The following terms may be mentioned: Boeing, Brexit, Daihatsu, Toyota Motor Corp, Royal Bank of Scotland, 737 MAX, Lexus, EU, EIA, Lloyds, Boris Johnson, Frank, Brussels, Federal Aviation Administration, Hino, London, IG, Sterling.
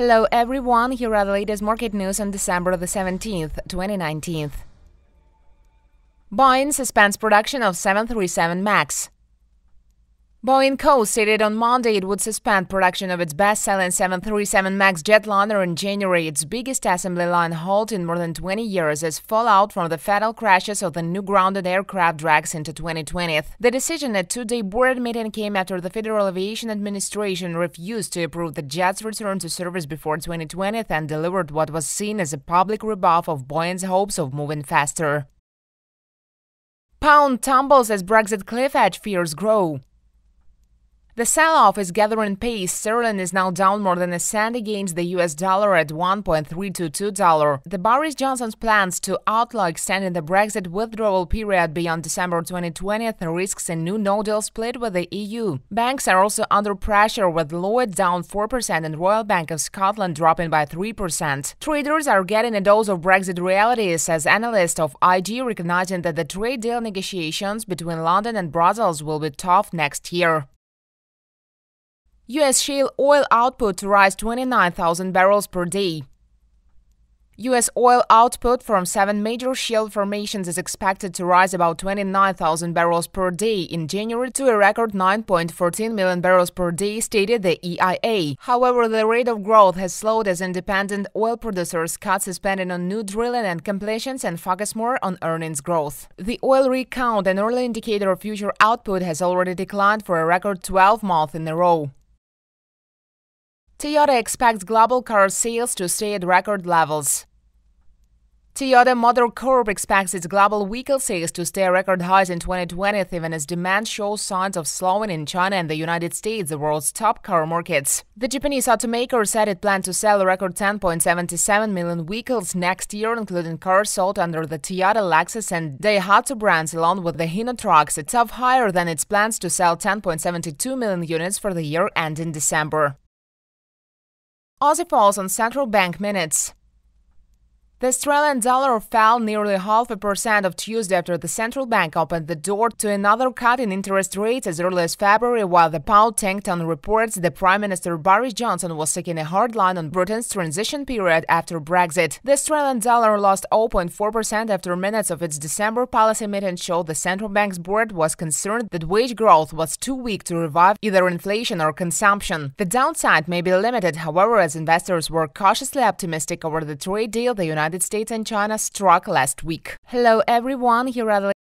Hello everyone, here are the latest market news on December the 17th, 2019. Boeing suspends production of 737 MAX. Boeing Co. stated on Monday it would suspend production of its best-selling 737 MAX jetliner in January, its biggest assembly line halt in more than 20 years, as fallout from the fatal crashes of the new grounded aircraft drags into 2020. The decision at a two-day board meeting came after the Federal Aviation Administration refused to approve the jet's return to service before 2020 and delivered what was seen as a public rebuff of Boeing's hopes of moving faster. Pound tumbles as Brexit cliff edge fears grow. The sell-off is gathering pace. Sterling is now down more than a cent against the US dollar at $1.322. The Boris Johnson's plans to outlaw extending the Brexit withdrawal period beyond December 2020 risks a new no-deal split with the EU. Banks are also under pressure, with Lloyds down 4% and Royal Bank of Scotland dropping by 3%. Traders are getting a dose of Brexit realities, says analyst of IG, recognizing that the trade deal negotiations between London and Brussels will be tough next year. U.S. shale oil output to rise 29,000 barrels per day. U.S. oil output from seven major shale formations is expected to rise about 29,000 barrels per day in January to a record 9.14 million barrels per day, stated the EIA. However, the rate of growth has slowed as independent oil producers cut spending on new drilling and completions and focus more on earnings growth. The oil rig count, an early indicator of future output, has already declined for a record 12 months in a row. Toyota expects global car sales to stay at record levels. Toyota Motor Corp expects its global vehicle sales to stay at record highs in 2020, even as demand shows signs of slowing in China and the United States, the world's top car markets. The Japanese automaker said it planned to sell a record 10.77 million vehicles next year, including cars sold under the Toyota, Lexus and Daihatsu brands, along with the Hino trucks, a top higher than its plans to sell 10.72 million units for the year end in December. Aussie falls on central bank minutes. The Australian dollar fell nearly 0.5% on Tuesday after the central bank opened the door to another cut in interest rates as early as February, while the pound tanked on reports that Prime Minister Boris Johnson was taking a hard line on Britain's transition period after Brexit. The Australian dollar lost 0.4% after minutes of its December policy meeting showed the central bank's board was concerned that wage growth was too weak to revive either inflation or consumption. The downside may be limited, however, as investors were cautiously optimistic over the trade deal the United States and China struck last week. Hello everyone, here are the